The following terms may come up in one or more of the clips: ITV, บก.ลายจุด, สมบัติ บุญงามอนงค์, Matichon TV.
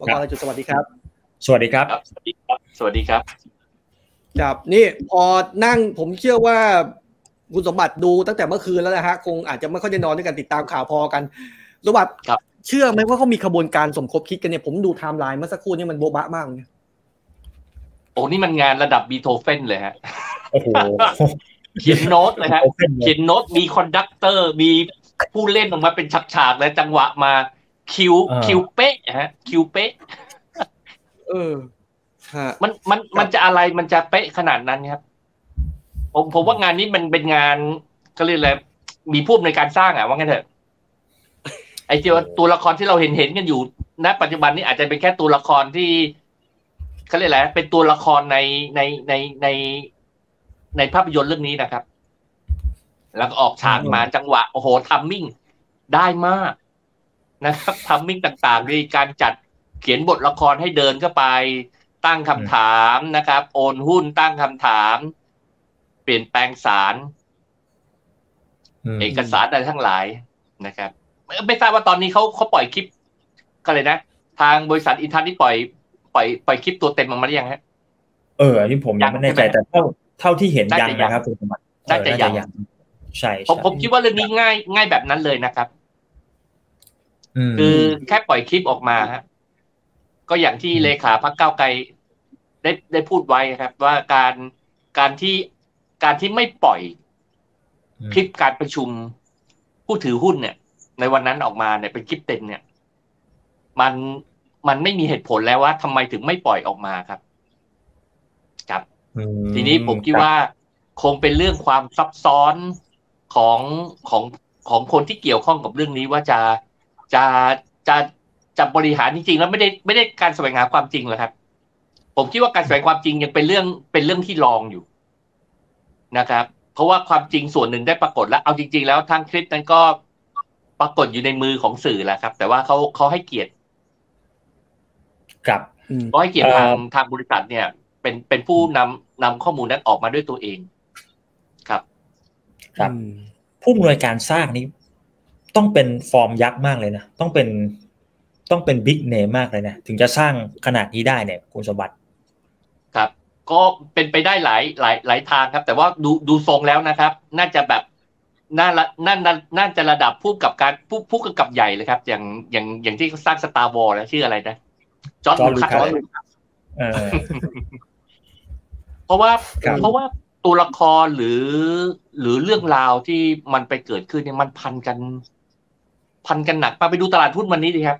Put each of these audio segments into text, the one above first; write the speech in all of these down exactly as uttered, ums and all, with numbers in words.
ปกรณ์จุดสวัสดีครับสวัสดีครับสวัสดีครับสวัสดีครับครับนี่พอนั่งผมเชื่อว่าคุณสมบัติดูตั้งแต่เมื่อคืนแล้วนะฮะคงอาจจะไม่ค่อยได้นอนด้วยกันติดตามข่าวพอกันสมบัติเชื่อไหมว่าเขามีขบวนการสมคบคิดกันเนี่ยผมดูไทม์ไลน์เมื่อสักครู่นี่มันโบ๊ะบะมากเลยโอ้นี่มันงานระดับบีโธเฟนเลยฮะโอ้โหเขียนโน้ตเลยฮะเขียนโน้ตมีคอนดักเตอร์มีผู้เล่นออกมาเป็นฉากๆและจังหวะมาคิวคิวเป๊ะฮะคิวเป๊ะเออมันมันมันจะอะไรมันจะเป๊ะขนาดนั้นครับผมผมว่างานนี้มันเป็นงานก็เรียกอะไรมีผู้อำนวยการสร้างอ่ะว่างั้นเถอะไอ้ตัวละครที่เราเห็นเห็นกันอยู่ณปัจจุบันนี้อาจจะเป็นแค่ตัวละครที่เขาเรียกอะไรเป็นตัวละครในในในในในภาพยนตร์เรื่องนี้นะครับแล้วก็ออกฉากมาจังหวะโอ้โหทัมมิ่งได้มากนะครับทัมมิ่งต่างๆด้วยการจัดเขียนบทละครให้เดินเข้าไปตั้งคำถามนะครับโอนหุ้นตั้งคำถามเปลี่ยนแปลงสารเอกสารอะไรทั้งหลายนะครับไม่ทราบว่าตอนนี้เขาเขาปล่อยคลิปกันเลยนะทางบริษัทอินทันที่ปล่อยปล่อยปล่อยคลิปตัวเต็มออกมาหรือยังฮะเออที่ผมยังไม่แน่ใจแต่เท่าเท่าที่เห็นยังนะครับคุณสมบัติน่าจะยังใช่ผมผมคิดว่าเรื่องนี้ง่ายง่ายแบบนั้นเลยนะครับคือแค่ปล่อยคลิปออกมาฮะก็อย่างที่เลขาพรรคก้าวไกลได้ได้พูดไว้ครับว่าการการที่การที่ไม่ปล่อยคลิปการประชุมผู้ถือหุ้นเนี่ยในวันนั้นออกมาเนี่ยเป็นคลิปเต็มเนี่ยมันมันไม่มีเหตุผลแล้วว่าทำไมถึงไม่ปล่อยออกมาครับครับทีนี้ผมคิดว่าคงเป็นเรื่องความซับซ้อนของของของคนที่เกี่ยวข้องกับเรื่องนี้ว่าจะจะจะจะบริหารจริงๆแล้วไม่ได้ไม่ได้การแสวงหาความจริงหรอกครับผมคิดว่าการแสวงความจริงยังเป็นเรื่องเป็นเรื่องที่รองอยู่นะครับเพราะว่าความจริงส่วนหนึ่งได้ปรากฏแล้วเอาจริงๆแล้วทางคลิปนั้นก็ปรากฏอยู่ในมือของสื่อแหละครับแต่ว่าเขาเขาให้เกียรติกับเขาให้เกียรติทางทางบริษัทเนี่ยเป็นเป็นผู้นำนำข้อมูลนั้นออกมาด้วยตัวเองครับครับผู้อำนวยการสร้างนี้ต้องเป็นฟอร์มยักษ์มากเลยนะต้องเป็นต้องเป็นบิ๊กเนมมากเลยนะถึงจะสร้างขนาดนี้ได้เนี่ยคุณสมบัติครับก็เป็นไปได้หลายหลายหลายทางครับแต่ว่าดูดูทรงแล้วนะครับน่าจะแบบน่าน่าน่าจะระดับผู้กับการผู้ผู้กำกับใหญ่เลยครับอย่างอย่างอย่างที่สร้าง Star Wars แล้วชื่ออะไรนะจอร์จลูคัสเพราะว่าเพราะว่าตัวละครหรือหรือเรื่องราวที่มันไปเกิดขึ้นเนี่ยมันพันกันพันกันหนักมาไปดูตลาดหุ้นวันนี้ดีครับ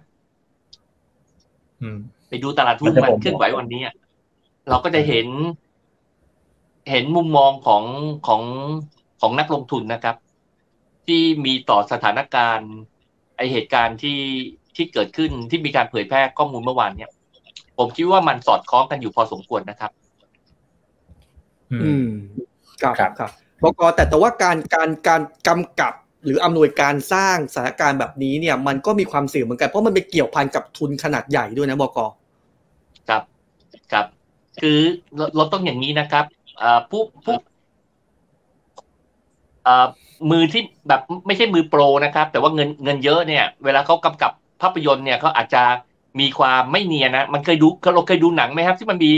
ไปดูตลาดหุ้นมันเคลื่อนไหววันนี้เราก็จะเห็นเห็นมุมมองของของของนักลงทุนนะครับที่มีต่อสถานการณ์ไอเหตุการณ์ที่ที่เกิดขึ้นที่มีการเผยแพร่ข้อมูลเมื่อวานเนี่ยผมคิดว่ามันสอดคล้องกันอยู่พอสมควรนะครับอืมครับครับบก.แต่แต่ว่าการการการกำกับหรืออำนวยการสร้างสถานการณ์แบบนี้เนี่ยมันก็มีความเสี่ยงเหมือนกันเพราะมันไปเกี่ยวพันกับทุนขนาดใหญ่ด้วยนะบก.ครับครับคือเราเราต้องอย่างนี้นะครับอ่าผู้ผู้อ่ามือที่แบบไม่ใช่มือโปรนะครับแต่ว่าเงินเงินเยอะเนี่ยเวลาเขากำกับภาพยนตร์เนี่ยเขาอาจจะมีความไม่เนียนนะมันเคยดูเราเคยดูหนังไหมครับที่มันมี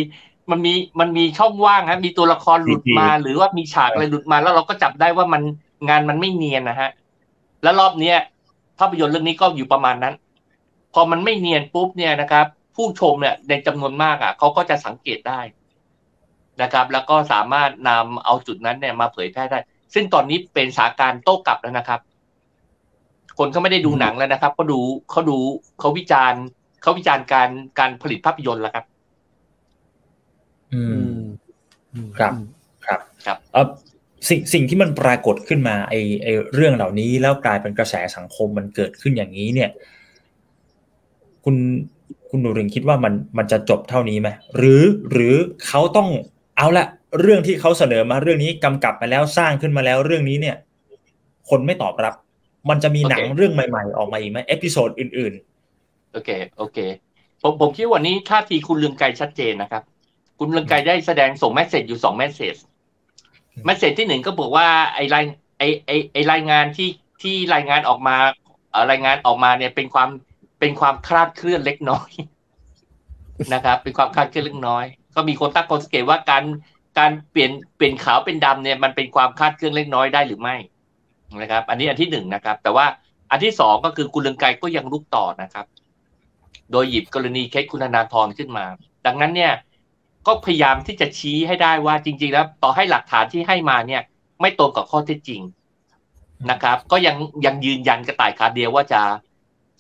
มันมีมันมีช่องว่างฮะมีตัวละครหลุดมาหรือว่ามีฉากอะไรหลุดมาแล้วเราก็จับได้ว่ามันงานมันไม่เนียนนะฮะแล้วรอบเนี้ยภาพยนตร์เรื่องนี้ก็อยู่ประมาณนั้นพอมันไม่เนียนปุ๊บเนี่ยนะครับผู้ชมเนี่ยในจำนวนมากอ่ะเขาก็จะสังเกตได้นะครับแล้วก็สามารถนำเอาจุดนั้นเนี่ยมาเผยแพร่ได้ซึ่งตอนนี้เป็นสถานการณ์โต้กลับแล้วนะครับคนเขาไม่ได้ดูหนังแล้วนะครับเขาดูเขาดูเขาวิจารณ์เขาวิจารณ์การการผลิตภาพยนตร์แล้วครับอืมครับครับครับเออสิ่งสิ่งที่มันปรากฏขึ้นมาไอไอเรื่องเหล่านี้แล้วกลายเป็นกระแสสังคมมันเกิดขึ้นอย่างนี้เนี่ยคุณคุณหนูริงคิดว่ามันมันจะจบเท่านี้ไหมหรือหรือเขาต้องเอาละเรื่องที่เขาเสนอมาเรื่องนี้กำกับไปแล้วสร้างขึ้นมาแล้วเรื่องนี้เนี่ยคนไม่ตอบรับมันจะมีหนังเรื่องใหม่ๆออกมาอีกไหมเอพิโซดอื่นๆโอเคโอเคผมผมคิดว่าวันนี้ท่าทีคุณเรืองไกรชัดเจนนะครับคุณเรืองไกรได้แสดงส่งเมสเสจอยู่สองเมสเสจเมสเสจที่หนึ่งก็บอกว่าไอ้รายไอ้ไอ้ไอ้รายงานที่ที่รายงานออกมารายงานออกมาเนี่ยเป็นความเป็นความคลาดเคลื่อนเล็กน้อย นะครับเป็นความคาดเคลื่อนเล็กน้อยก็มีคนตั้งข้อสังเกตว่าการการเปลี่ยนเปลี่ยนขาวเป็นดำเนี่ยมันเป็นความคาดเคลื่อนเล็กน้อยได้หรือไม่นะครับอันนี้อันที่หนึ่งนะครับแต่ว่าอันที่สองก็คือคุณเรืองไกรก็ยังลุกต่อนะครับโดยหยิบกรณีเคสคุณธนาธรขึ้นมาดังนั้นเนี่ยก็พยายามที่จะชี้ให้ได้ว่าจริงๆแล้วต่อให้หลักฐานที่ให้มาเนี่ยไม่ตรงกับข้อเท็จจริงนะครับก็ยังยังยืนยันกระต่ายขาเดียวว่าจะ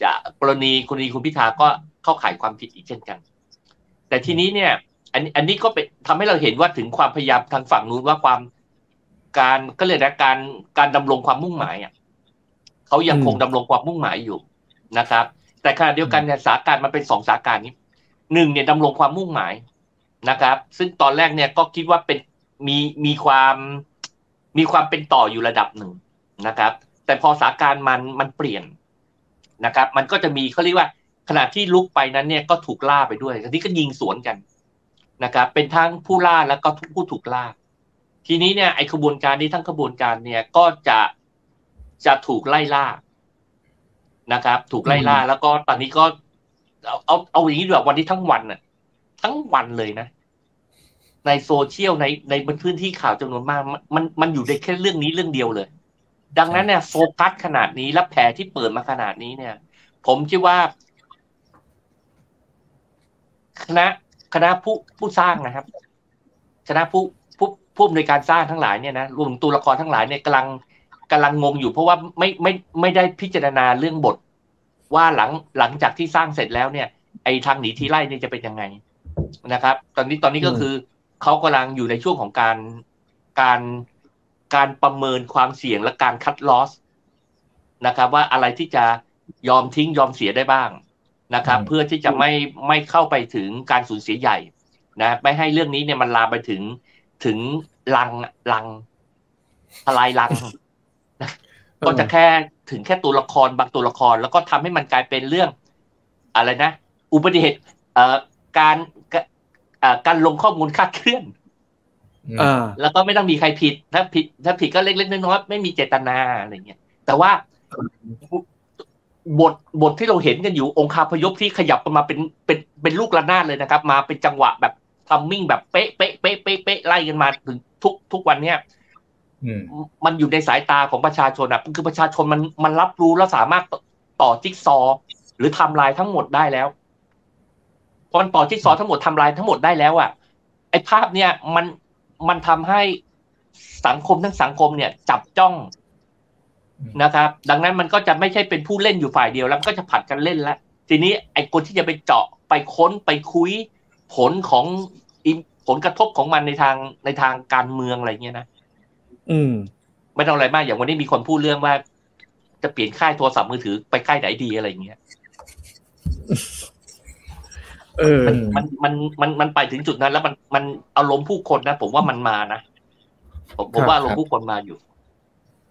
จะกรณีกรณีคุณพิธาก็เข้าข่ายความผิดอีกเช่นกันแต่ทีนี้เนี่ยอันอันนี้ก็เป็นทำให้เราเห็นว่าถึงความพยายามทางฝั่งนู้นว่าความการก็เรียกนะการการดำรงความมุ่งหมายอ่ะเขายังคงดำรงความมุ่งหมายอยู่นะครับแต่ขณะเดียวกันเนี่ยสาการมันเป็นสองสาการนี้หนึ่งเนี่ยดำรงความมุ่งหมายนะครับซึ่งตอนแรกเนี่ยก็คิดว่าเป็นมีมีความมีความเป็นต่ออยู่ระดับหนึ่งนะครับแต่พอสาการมันมันเปลี่ยนนะครับมันก็จะมีเขาเรียกว่าขณะที่ลุกไปนั้นเนี่ยก็ถูกล่าไปด้วยที่ก็ยิงสวนกันนะครับเป็นทั้งผู้ล่าแล้วก็ผู้ถูกล่าทีนี้เนี่ยไอ้ขบวนการนี้ทั้งขบวนการเนี่ยก็จะจะถูกไล่ล่านะครับถูกไล่ล่าแล้วก็ตอนนี้ก็เอาเอาเอาอย่างนี้ดีกว่าวันนี้ทั้งวันน่ะทั้งวันเลยนะในโซเชียลในในพื้นที่ข่าวจำนวนมากมันมันอยู่ในแค่เรื่องนี้เรื่องเดียวเลยดังนั้นเนี่ยโฟกัสขนาดนี้และแผลที่เปิดมาขนาดนี้เนี่ยผมคิดว่าคณะคณะผู้ผู้สร้างนะครับคณะผู้ผู้ผู้อำนวยการสร้างทั้งหลายเนี่ยนะรวมตัวละครทั้งหลายเนี่ยกำลังกำลังงงอยู่เพราะว่าไม่ไม่ไม่ได้พิจารณาเรื่องบทว่าหลังหลังจากที่สร้างเสร็จแล้วเนี่ยไอ้ทางหนีทีไล่เนี่ยจะเป็นยังไงนะครับตอนนี้ตอนนี้ก็คือเขากำลังอยู่ในช่วงของการการการประเมินความเสี่ยงและการคัดลอสนะครับว่าอะไรที่จะยอมทิ้งยอมเสียได้บ้างนะครับเพื่อที่จะไม่ไม่เข้าไปถึงการสูญเสียใหญ่นะไม่ให้เรื่องนี้เนี่ยมันลามไปถึงถึงลังลังทลายลังก็จะแค่ถึงแค่ตัวละครบางตัวละครแล้วก็ทำให้มันกลายเป็นเรื่องอะไรนะอุบัติเหตุเอ่อการการลงข้อมูลคลาดเคลื่อนแล้วก็ไม่ต้องมีใครผิดถ้าผิดถ้าผิดก็เล็กๆน้อยๆไม่มีเจตนาอะไรเงี้ยแต่ว่าบทบทที่เราเห็นกันอยู่องคาพยพที่ขยับมาเป็นเป็นเป็นลูกระนาดเลยนะครับมาเป็นจังหวะแบบทัมมิ่งแบบเป๊ะเป๊ะเป๊ะเป๊ะเป๊ะไล่กันมาถึงทุกทุกวันเนี้ยมันอยู่ในสายตาของประชาชนอ่ะคือประชาชนมันมันรับรู้และสามารถต่อจิ๊กซอหรือไทม์ไลน์ทั้งหมดได้แล้วพอมันต่อจิ๊กซอทั้งหมดไทม์ไลน์ทั้งหมดได้แล้วอ่ะไอ้ภาพเนี้ยมันมันทำให้สังคมทั้งสังคมเนี่ยจับจ้องนะครับดังนั้นมันก็จะไม่ใช่เป็นผู้เล่นอยู่ฝ่ายเดียวแล้วก็จะผัดกันเล่นแล้วทีนี้ไอ้คนที่จะไปเจาะไปค้นไปคุยผลของผลกระทบของมันในทางในทางการเมืองอะไรเงี้ยนะอืมไม่ต้องอะไรมากอย่างวันนี้มีคนพูดเรื่องว่าจะเปลี่ยนค่ายโทรศัพท์มือถือไปค่ายไหนดีอะไรเงี้ยเออมันมันมันมันไปถึงจุดนั้นแล้วมันมันอารมณ์ผู้คนนะผมว่ามันมานะผมผมว่าอารมณ์ผู้คนมาอยู่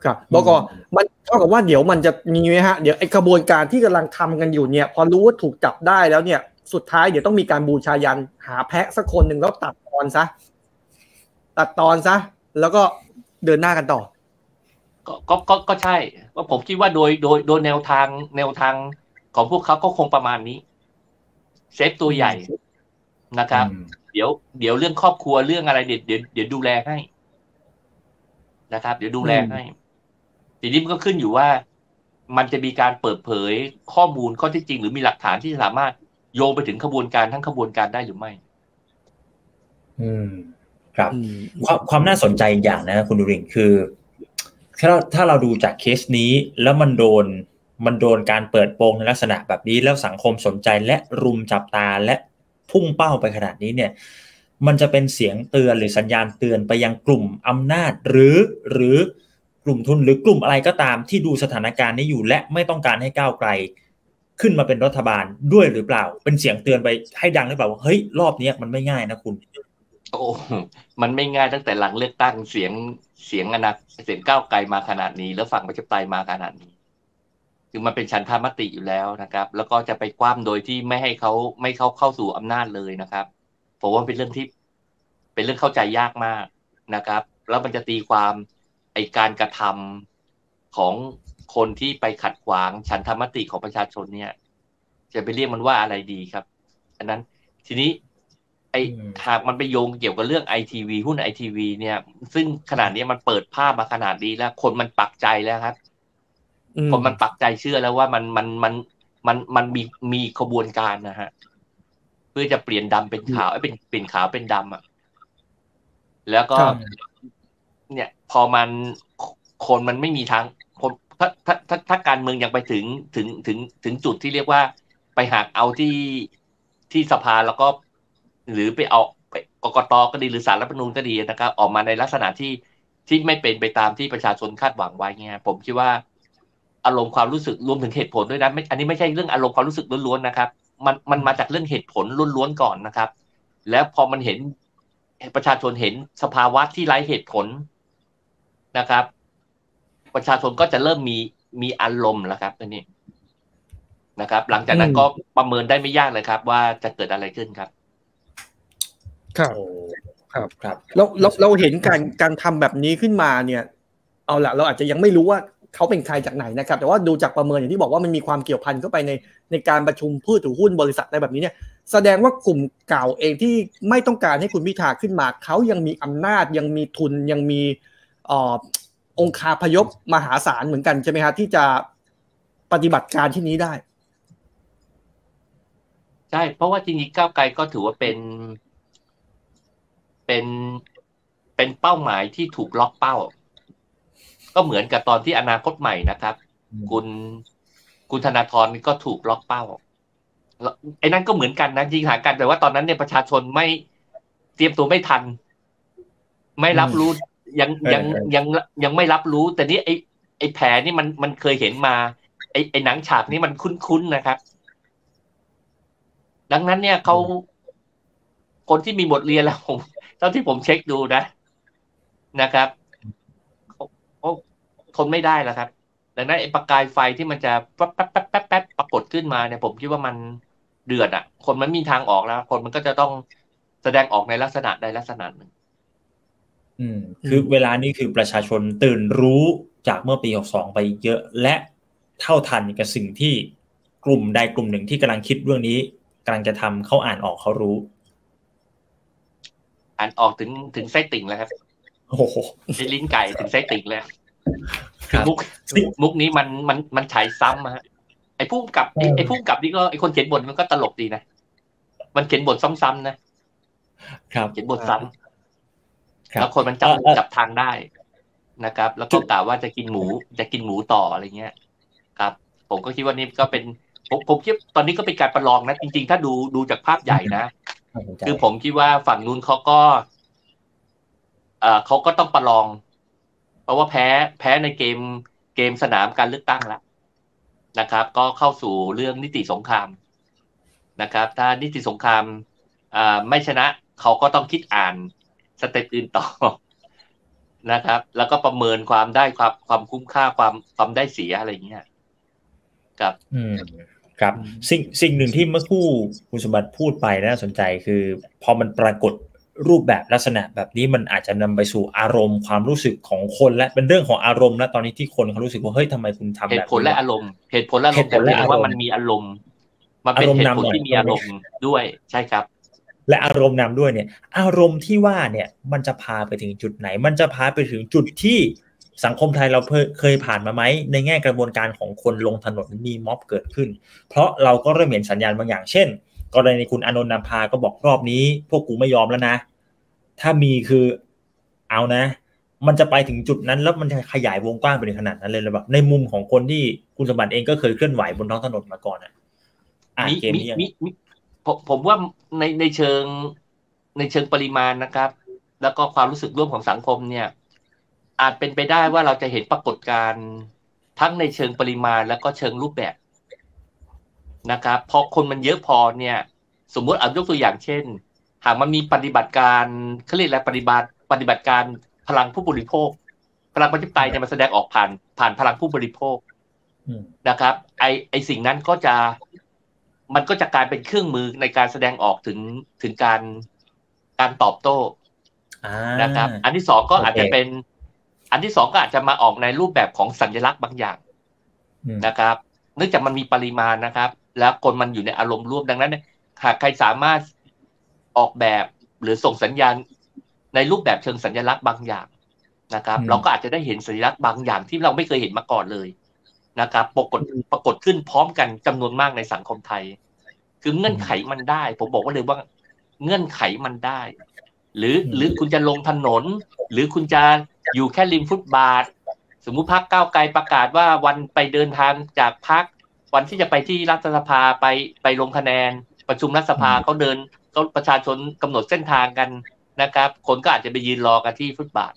ครับบอกก่อนมันเท่ากับว่าเดี๋ยวมันจะมีไหมฮะเดี๋ยวไอ้กระบวนการที่กำลังทำกันอยู่เนี่ยพอรู้ว่าถูกจับได้แล้วเนี่ยสุดท้ายเดี๋ยวต้องมีการบูชายันหาแพะสักคนหนึ่งแล้วตัดตอนซะตัดตอนซะแล้วก็เดินหน้ากันต่อก็ก็ก็ใช่ว่าผมคิดว่าโดยโดยโดยแนวทางแนวทางของพวกเขาก็คงประมาณนี้เซฟตัวใหญ่นะครับเดี๋ยวเดี๋ยวเรื่องครอบครัวเรื่องอะไรเดี๋ยวเดี๋ยวเดี๋ยวดูแลให้นะครับเดี๋ยวดูแลให้ทีนี้มันก็ขึ้นอยู่ว่ามันจะมีการเปิดเผยข้อมูลข้อที่จริงหรือมีหลักฐานที่สามารถโยงไปถึงขบวนการทั้งขบวนการได้หรือไม่อืมครับความความน่าสนใจอย่างนะคุณดุรินทร์คือถ้าถ้าเราดูจากเคสนี้แล้วมันโดนมันโดนการเปิดโปงในลักษณะแบบนี้แล้วสังคมสนใจและรุมจับตาและพุ่งเป้าไปขนาดนี้เนี่ยมันจะเป็นเสียงเตือนหรือสัญญาณเตือนไปยังกลุ่มอำนาจหรือหรือกลุ่มทุนหรือกลุ่มอะไรก็ตามที่ดูสถานการณ์นี้อยู่และไม่ต้องการให้ก้าวไกลขึ้นมาเป็นรัฐบาลด้วยหรือเปล่าเป็นเสียงเตือนไปให้ดังหรือเปล่าว่าเฮ้ยรอบนี้มันไม่ง่ายนะคุณโอ้มันไม่ง่ายตั้งแต่หลังเลือกตั้งเสียงเสียงอนาคตเสียงก้าวไกลมาขนาดนี้แล้วฝั่งประชาธิปไตยมาขนาดนี้คือมันเป็นฉันทามติอยู่แล้วนะครับแล้วก็จะไปคว่ำโดยที่ไม่ให้เขาไม่เขาเข้าสู่อำนาจเลยนะครับผมว่าเป็นเรื่องที่เป็นเรื่องเข้าใจยากมากนะครับแล้วมันจะตีความไอ้การกระทำของคนที่ไปขัดขวางฉันทามติของประชาชนเนี่ยจะไปเรียกมันว่าอะไรดีครับอันนั้น ทีนี้ไอหากมันไปโยงเกี่ยวกับเรื่อง ไอ ที วี หุ้น ไอ ที วี เนี่ยซึ่งขนาดนี้มันเปิดภาพมาขนาดนี้แล้วคนมันปักใจแล้วครับคนมันปักใจเชื่อแล้วว่ามันมันมันมันมันมีมีขบวนการนะฮะเพื่อจะเปลี่ยนดำเป็นขาวไอ้เป็นเปลี่ยนขาวเป็นดำอ่ะแล้วก็เนี่ยพอมันคนมันไม่มีทางคนถ้าถ้าถ้าถ้าการเมืองยังไปถึงถึงถึงถึงจุดที่เรียกว่าไปหักเอาที่ที่สภาแล้วก็หรือไปเอาไปกกตก็ดีหรือศาลรัฐธรรมนูญก็ดีนะครับออกมาในลักษณะที่ที่ไม่เป็นไปตามที่ประชาชนคาดหวังไว้เงี้ยผมคิดว่าอารมณ์ความรู้สึกรวมถึงเหตุผลด้วยนะไม่อันนี้ไม่ใช่เรื่องอารมณ์ความรู้สึกล้วนๆนะครับมันมันมาจากเรื่องเหตุผลล้วนๆก่อนนะครับแล้วพอมันเห็นประชาชนเห็นสภาวะที่ไร้เหตุผลนะครับประชาชนก็จะเริ่มมีมีอารมณ์แล้วครับนี่นะครับหลังจากนั้นก็ประเมินได้ไม่ยากเลยครับว่าจะเกิดอะไรขึ้นครับครับครับครับแล้วเราเห็นการการทำแบบนี้ขึ้นมาเนี่ยเอาละเราอาจจะยังไม่รู้ว่าเขาเป็นใครจากไหนนะครับแต่ว่าดูจากประเมินอย่างที่บอกว่ามันมีความเกี่ยวพันเข้าไปในในการประชุมผู้ถือหุ้นบริษัทอะไรแบบนี้เนี่ยแสดงว่ากลุ่มเก่าเองที่ไม่ต้องการให้คุณพิธาขึ้นมาเขายังมีอำนาจยังมีทุนยังมีอ่อองคาพยพมหาศาลเหมือนกันใช่ไหมครับที่จะปฏิบัติการที่นี้ได้ใช่เพราะว่าจริงๆก้าวไกลก็ถือว่าเป็นเป็นเป็นเป้าหมายที่ถูกล็อกเป้าก็เหมือนกับตอนที่อนาคตใหม่นะครับคุณคุณธนาธรก็ถูกล็อกเป้าไอ้นั่นก็เหมือนกันนะจริงหากันแต่ว่าตอนนั้นเนี่ยประชาชนไม่เตรียมตัวไม่ทันไม่รับรู้ยังยังยังยังไม่รับรู้แต่นี่ไอ้ไอ้แผลนี่มันมันเคยเห็นมาไอ้ไอ้หนังฉากนี้มันคุ้นๆนะครับดังนั้นเนี่ยเขาคนที่มีบทเรียนแล้วผมเท่าที่ผมเช็คดูนะนะครับทนไม่ได้แล้วครับดังนั้นไอ้ประกายไฟที่มันจะแป๊บแป๊บแป๊บแป๊บแป๊บปรากฏขึ้นมาเนี่ยผมคิดว่ามันเดือดอ่ะคนมันมีทางออกแล้วคนมันก็จะต้องแสดงออกในลักษณะใดลักษณะหนึ่งอืมคือเวลานี้คือประชาชนตื่นรู้จากเมื่อปีหกสิบสองไปเยอะและเท่าทันกับสิ่งที่กลุ่มใดกลุ่มหนึ่งที่กำลังคิดเรื่องนี้กำลังจะทำเขาอ่านออกเขารู้อ่านออกถึงถึงไส้ติ่งแล้วครับโอ้โหลิ้นไก่ถึงไส้ติ่งแล้วมุกมุกนี้มันมันมันฉายซ้ำฮะไอ้พุ่มกับไอ้พุ่มกับนี่ก็ไอ้คนเขียนบทมันก็ตลกดีนะมันเขียนบทซ้ำๆนะครับเขียนบทซ้ำแล้วคนมันจับจับทางได้นะครับแล้วก็กล่าวว่าจะกินหมูจะกินหมูต่ออะไรเงี้ยครับผมก็คิดว่านี่ก็เป็นผมผมคิดตอนนี้ก็เป็นการประลองนะจริงๆถ้าดูดูจากภาพใหญ่นะคือผมคิดว่าฝั่งนู้นเขาก็เอ่อเขาก็ต้องประลองเพราะว่าแพ้แพ้ในเกมเกมสนามการเลือกตั้งแล้วนะครับก็เข้าสู่เรื่องนิติสงครามนะครับถ้านิติสงครามอ่าไม่ชนะเขาก็ต้องคิดอ่านสเต็ปอื่นต่อนะครับแล้วก็ประเมินความได้ความความคุ้มค่าความความได้เสียอะไรอย่างเงี้ยครับอืมครับสิ่งสิ่งหนึ่งที่เมื่อคู่คุณสมบัติพูดไปน่าสนใจคือพอมันปรากฏรูปแบบลักษณะแบบนี้มันอาจจะนำไปสู่อารมณ์ความรู้สึกของคนและเป็นเรื่องของอารมณ์นะตอนนี้ที่คนเขารู้สึกว่าเฮ้ยทำไมคุณทำแบบนี้เหตุผลและอารมณ์เหตุผลและอารมณ์แต่เรียกว่ามันมีอารมณ์มันเป็นเหตุผลที่มีอารมณ์ด้วยใช่ครับและอารมณ์นำด้วยเนี่ยอารมณ์ที่ว่าเนี่ยมันจะพาไปถึงจุดไหนมันจะพาไปถึงจุดที่สังคมไทยเราเคยผ่านมาไหมในแง่กระบวนการของคนลงถนนมีม็อบเกิดขึ้นเพราะเราก็เริ่มเห็นสัญญาณบางอย่างเช่นกรณีคุณอานนท์นำพาก็บอกรอบนี้พวกกูไม่ยอมแล้วนะถ้ามีคือเอานะมันจะไปถึงจุดนั้นแล้วมันจะขยายวงกว้างไปถึงขนาดนั้นเลยหรือเปล่าในมุมของคนที่คุณสมบัติเองก็เคยเคลื่อนไหวบนท้องถนนมาก่อนอ่ะมีมีมีผมผมว่าในในเชิงในเชิงปริมาณนะครับแล้วก็ความรู้สึกร่วมของสังคมเนี่ยอาจเป็นไปได้ว่าเราจะเห็นปรากฏการณ์ทั้งในเชิงปริมาณแล้วก็เชิงรูปแบบนะครับพอคนมันเยอะพอเนี่ยสมมติเอายกตัวอย่างเช่นหากมันมีปฏิบัติการเขาเรียกอะไรปฏิบัติปฏิบัติการพลังผู้บริโภคพลังประชาธิปไตยเนี่ยมันแสดงออกผ่านผ่านพลังผู้บริโภคนะครับไอไอสิ่งนั้นก็จะมันก็จะกลายเป็นเครื่องมือในการแสดงออกถึงถึงการการตอบโต้นะครับอันที่สองก็อาจจะเป็นอันที่สองก็อาจจะมาออกในรูปแบบของสัญลักษณ์บางอย่างนะครับเนื่องจากมันมีปริมาณนะครับแล้วคนมันอยู่ในอารมณ์ร่วมดังนั้นหากใครสามารถ ออกแบบหรือส่งสัญญาณในรูปแบบเชิงสัญลักษณ์บางอย่างนะครับเราก็อาจจะได้เห็นสัญลักษณ์บางอย่างที่เราไม่เคยเห็นมาก่อนเลยนะครับปรากฏปรากฏขึ้นพร้อมกันจำนวนมากในสังคมไทยคือเงื่อนไขมันได้ผมบอกว่าเลยว่าเงื่อนไขมันได้หรือหรือคุณจะลงถนนหรือคุณจะอยู่แค่ริมฟุตบาทสมมุติพรรคก้าวไกลประกาศว่าวันไปเดินทางจากพรรควันที่จะไปที่รัฐสภาไปไปลงคะแนนประชุมรัฐสภาเขาเดินเขาประชาชนกำหนดเส้นทางกันนะครับคนก็อาจจะไปยืนรอกันที่ฟุตบาท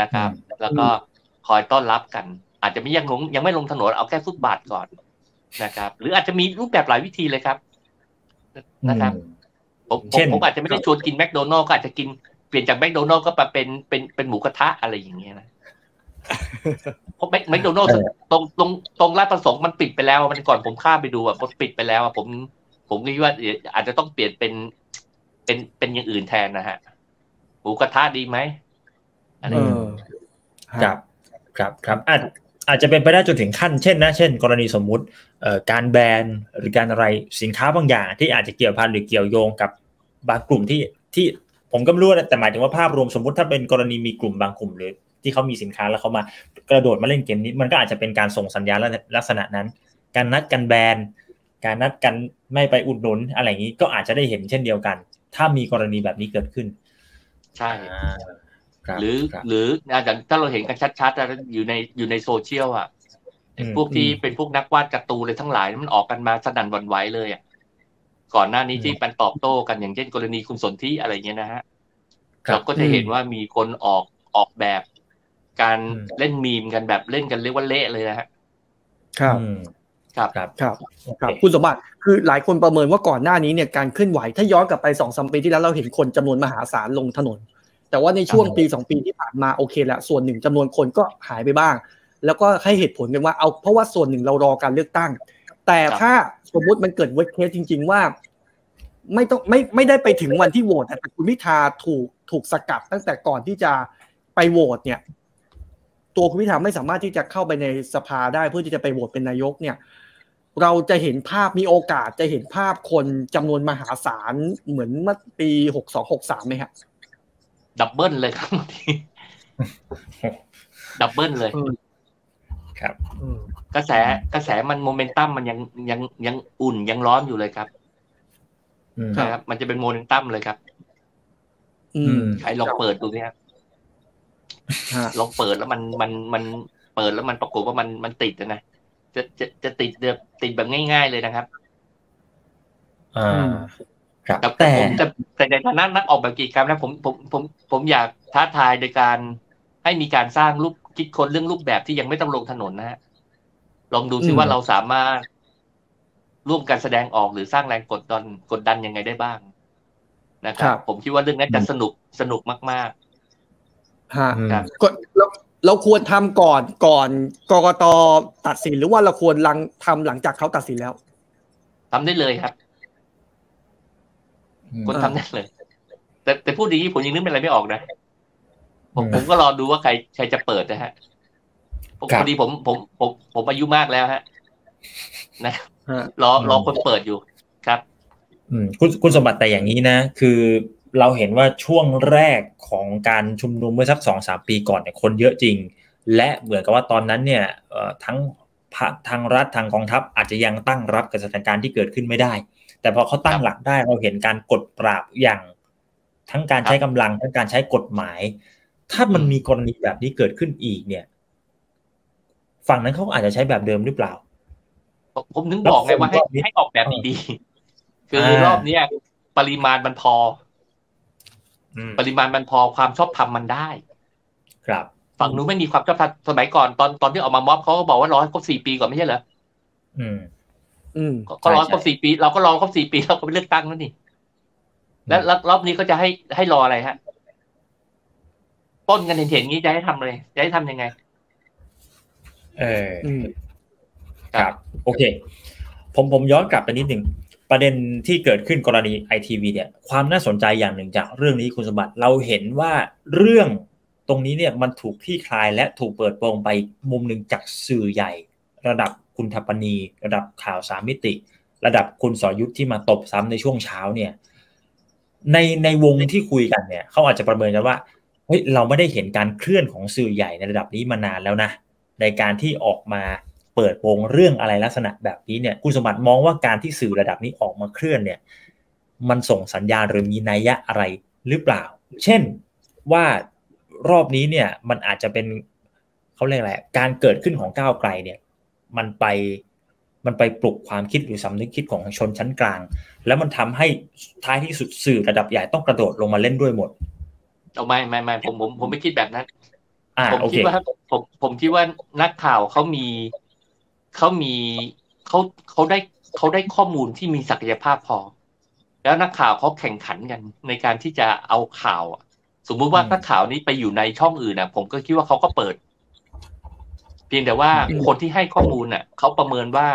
นะครับแล้วก็คอยต้อนรับกันอาจจะไม่ยังลงยังไม่ลงถนนเอาแค่ฟุตบาทก่อนนะครับหรืออาจจะมีรูปแบบหลายวิธีเลยครับนะครับผมผมอาจจะไม่ได้ชวนกินแมคโดนัลล์ก็อาจจะกินเปลี่ยนจากแมคโดนัลล์ก็มาเป็นเป็นเป็นหมูกระทะอะไรอย่างเงี้ยนะเพราะแมคโดนัลล์ตรงตรงตรงราชประสงค์มันปิดไปแล้วมันก่อนผมข้ามไปดูอ่ะมันปิดไปแล้วอ่ะผมผมคิดว่าอาจจะต้องเปลี่ยนเป็นเป็นเป็นอย่างอื่นแทนนะฮะหมูกระทะดีไหมอะไรครับครับครับอาจอาจจะเป็นไปได้จนถึงขั้นเช่นนะเช่นกรณีสมมุติการแบนหรือการอะไรสินค้าบางอย่างที่อาจจะเกี่ยวพันหรือเกี่ยวโยงกับบางกลุ่มที่ที่ผมก็ไม่รู้แต่หมายถึงว่าภาพรวมสมมุติถ้าเป็นกรณีมีกลุ่มบางกลุ่มหรือที่เขามีสินค้าแล้วเขามากระโดดมาเล่นเกมนี้มันก็อาจจะเป็นการส่งสัญญาณลักษณะนั้นการนัดกันแบนการนัดกันไม่ไปอุดหนุนอะไรอย่างนี้ก็อาจจะได้เห็นเช่นเดียวกันถ้ามีกรณีแบบนี้เกิดขึ้นใช่หรือหรืออย่างถ้าเราเห็นกันชัดๆอยู่ในอยู่ในโซเชียลอ่ะพวกที่เป็นพวกนักวาดการ์ตูนอะไรทั้งหลายมันออกกันมาสนั่นหวั่นไหวเลยอ่ะก่อนหน้านี้ที่มันตอบโต้กันอย่างเช่นกรณีคุณสนธิอะไรเงี้ยนะฮะเราก็จะเห็นว่ามีคนออกออกแบบการเล่นมีมกันแบบเล่นกันเรียกว่าเละเลยนะฮะครับครับครับครับคุณสมบัติคือหลายคนประเมินว่าก่อนหน้านี้เนี่ยการเคลื่อนไหวถ้าย้อนกลับไปสองสามปีที่แล้วเราเห็นคนจำนวนมหาศาลลงถนนแต่ว่าในช่วงปีสองปีที่ผ่านมาโอเคละส่วนหนึ่งจำนวนคนก็หายไปบ้างแล้วก็ให้เหตุผลกันว่าเอาเพราะว่าส่วนหนึ่งเรารอการเลือกตั้งแต่ถ้าสมมติมันเกิดเวทเคสจริงๆว่าไม่ต้องไม่ไม่ได้ไปถึงวันที่โหวตแต่คุณพิธาถูกถูกสกัดตั้งแต่ก่อนที่จะไปโหวตเนี่ยตัวคุณพิธาไม่สามารถที่จะเข้าไปในสภาได้เพื่อที่จะไปโหวตเป็นนายกเนี่ยเราจะเห็นภาพมีโอกาสจะเห็นภาพคนจำนวนมหาศาลเหมือนเมื่อปีหกสองหกสามไหมครับดับเบิลเลยครับทีดับเบิลเลยครับกระแสกระแสมันโมเมนตัมมันยังยังยังอุ่นยังร้อนอยู่เลยครับครับมันจะเป็นโมเมนตัมเลยครับอืมใครลองเปิดดูสิฮะลองเปิดแล้วมันมันมันเปิดแล้วมันปรากฏว่ามันมันติดนะจะจะจะติดติดแบบง่ายๆเลยนะครับอ่าแต่ผมแต่แต่ในฐานะนักออกแบบกิจกรรมนะผมผมผมผมอยากท้าทายโดยการให้มีการสร้างรูปคิดคนเรื่องรูปแบบที่ยังไม่ต้องลงถนนนะฮะลองดูซิว่าเราสามารถร่วมการแสดงออกหรือสร้างแรงกดดันกดดันยังไงได้บ้างนะครับผมคิดว่าเรื่องนี้จะสนุกสนุกมากๆฮะเราเราควรทำก่อนก่อนกกต.ตัดสินหรือว่าเราควรลังทำหลังจากเขาตัดสินแล้วทำได้เลยครับคนทำได้เลยแต่แต่พูดอย่างนี้ผมยังนึกเป็นอะไรไม่ออกนะผมผมก็รอดูว่าใครใครจะเปิดนะฮะพอดีผมผมผมผมอายุมากแล้วฮะนะรอรอคนเปิดอยู่ครับอืมคุณคุณสมบัติแต่อย่างนี้นะคือเราเห็นว่าช่วงแรกของการชุมนุมเมื่อสักสองสามปีก่อนเนี่ยคนเยอะจริงและเหมือนกับว่าตอนนั้นเนี่ยทั้งทางรัฐทางกองทัพอาจจะยังตั้งรับกับสถานการณ์ที่เกิดขึ้นไม่ได้แต่พอเขาตั้งหลักได้เราเห็นการกดปราบอย่างทั้งการใช้กำลังทั้งการใช้กฎหมายถ้ามันมีกรณีแบบนี้เกิดขึ้นอีกเนี่ยฝั่งนั้นเขาอาจจะใช้แบบเดิมหรือเปล่าผมถึงบอกไงว่าให้ให้ออกแบบดีๆคือรอบเนี้ยปริมาณมันพอปริมาณมันพอความชอบธรรมมันได้ครับฝั่งนู้นไม่มีความชอบธรรมสมัยก่อนตอนตอนที่ออกมาม็อบเขาก็บอกว่ารอให้ครบสี่ปีก่อนไม่ใช่เหรออืมก็รอครบสี่ปีเราก็รอครบสี่ปีเราก็ไปเลือกตั้งแล้วนี่แล้วรอบนี้ก็จะให้ให้รออะไรฮะป้นกันเห็นๆงี้จะให้ทำอะไรจะให้ทำยังไงเออครับโอเคผมผมย้อนกลับไปนิดหนึ่งประเด็นที่เกิดขึ้นกรณีไอทีวีเนี่ยความน่าสนใจอย่างหนึ่งจากเรื่องนี้คุณสมบัติเราเห็นว่าเรื่องตรงนี้เนี่ยมันถูกที่คลายและถูกเปิดโปงไปมุมหนึ่งจากสื่อใหญ่ระดับคุณทัปนีระดับข่าวสามมิติระดับคุณสรยุทธที่มาตบซ้ำในช่วงเช้าเนี่ย ในในวงที่คุยกันเนี่ยเขาอาจจะประเมินกันว่าเฮ้ยเราไม่ได้เห็นการเคลื่อนของสื่อใหญ่ในระดับนี้มานานแล้วนะในการที่ออกมาเปิดโปงเรื่องอะไรลักษณะแบบนี้เนี่ยคุณสมบัติมองว่าการที่สื่อระดับนี้ออกมาเคลื่อนเนี่ยมันส่งสัญญาณหรือมีนัยยะอะไรหรือเปล่าเช่นว่ารอบนี้เนี่ยมันอาจจะเป็นเขาเรียกอะไรการเกิดขึ้นของก้าวไกลเนี่ยมันไปมันไปปลุกความคิดหรือสำนึกคิดของชนชั้นกลางแล้วมันทำให้ท้ายที่สุดสื่อระดับใหญ่ต้องกระโดดลงมาเล่นด้วยหมดเอาไม่ไม่ไม่ผมผมผมไม่คิดแบบนั้นผมคิดว่าผมผมคิดว่านักข่าวเขามีเขามีเขาเขาได้เขาได้ข้อมูลที่มีศักยภาพพอแล้วนักข่าวเขาแข่งขันกันในการที่จะเอาข่าวสมมุติว่าถ้าข่าวนี้ไปอยู่ในช่องอื่นนะผมก็คิดว่าเขาก็เปิดเพียงแต่ว่าคนที่ให้ข้อมูลน่ะเขาประเมินว่า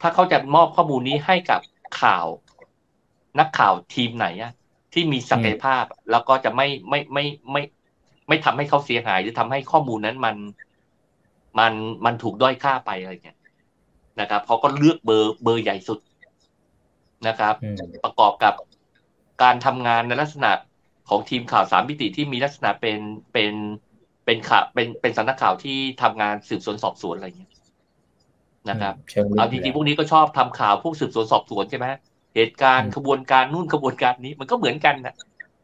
ถ้าเขาจะมอบข้อมูลนี้ให้กับข่าวนักข่าวทีมไหนอะที่มีศักยภาพแล้วก็จะไม่ไม่ไม่ไม่ไม่ทำให้เขาเสียหายหรือทำให้ข้อมูลนั้นมันมันมันถูกด้อยค่าไปอะไรเงี้ยนะครับเขาก็เลือกเบอร์เบอร์ใหญ่สุดนะครับประกอบกับการทำงานในลักษณะของทีมข่าวสามมิติที่มีลักษณะเป็นเป็นเป็นข่าวเป็นเป็นสำนักข่าวที่ทำงานสืบสวนสอบสวนอะไรอย่างเงี้ยนะครับเอาจริงๆพวกนี้ก็ชอบทำข่าวพวกสืบสวนสอบสวนใช่ไหมเหตุการณ์ขบวนการนู่นขบวนการนี้มันก็เหมือนกันนะ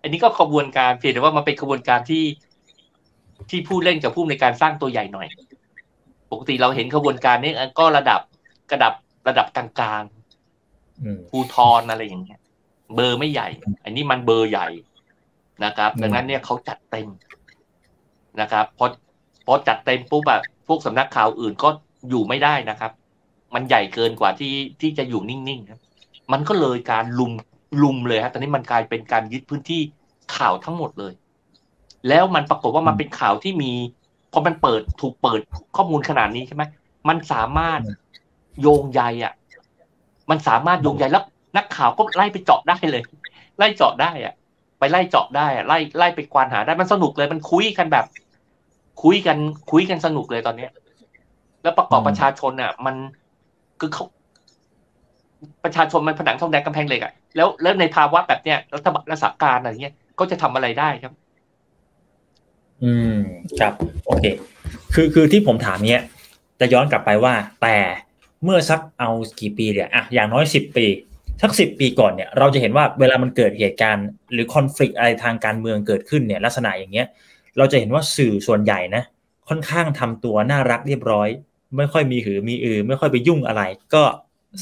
อันนี้ก็ขบวนการเพียงแต่ว่ามันเป็นขบวนการที่ที่ผู้เล่นกับผู้ในการสร้างตัวใหญ่หน่อยปกติเราเห็นขบวนการนี้ก็ระดับระดับระดับกลางๆภูทรอะไรอย่างเงี้ยเบอร์ไม่ใหญ่อันนี้มันเบอร์ใหญ่นะครับดังนั้นเนี่ยเขาจัดเต็มนะครับพอพอจัดเต็มปุ๊บอะพวกสำนักข่าวอื่นก็อยู่ไม่ได้นะครับมันใหญ่เกินกว่าที่ที่จะอยู่นิ่งๆครับมันก็เลยการลุมลุมเลยฮะตอนนี้มันกลายเป็นการยึดพื้นที่ข่าวทั้งหมดเลยแล้วมันปรากฏว่ามันเป็นข่าวที่มีพอมันเปิดถูกเปิดข้อมูลขนาดนี้ใช่ไหมมันสามารถโยงใยอ่ะมันสามารถโยงใยแล้วนักข่าวก็ไล่ไปเจาะได้เลยไล่เจาะได้อ่ะไปไล่เจาะได้อ่ะไล่ไล่ไปควานหาได้มันสนุกเลยมันคุยกันแบบคุยกันคุยกันสนุกเลยตอนนี้แล้วประกอบประชาชนอ่ะมันคือเขาประชาชนมันผนังทองแดงกำแพงเหล็กอ่ะแล้วแล้วในภาวะแบบเนี้ยรัฐบาลรัฐการอะไรเงี้ยก็จะทำอะไรได้ครับอืมครับโอเคคือคือที่ผมถามเนี้ยจะย้อนกลับไปว่าแต่เมื่อสักเอากี่ปีเนี่ยอ่ะอย่างน้อยสิบปีสักสิบปีก่อนเนี่ยเราจะเห็นว่าเวลามันเกิดเหตุการณ์หรือคอน ฟลิกต์ อะไรทางการเมืองเกิดขึ้นเนี่ยลักษณะอย่างเงี้ยเราจะเห็นว่าสื่อส่วนใหญ่นะค่อนข้างทำตัวน่ารักเรียบร้อยไม่ค่อยมีหือมีอือไม่ค่อยไปยุ่งอะไรก็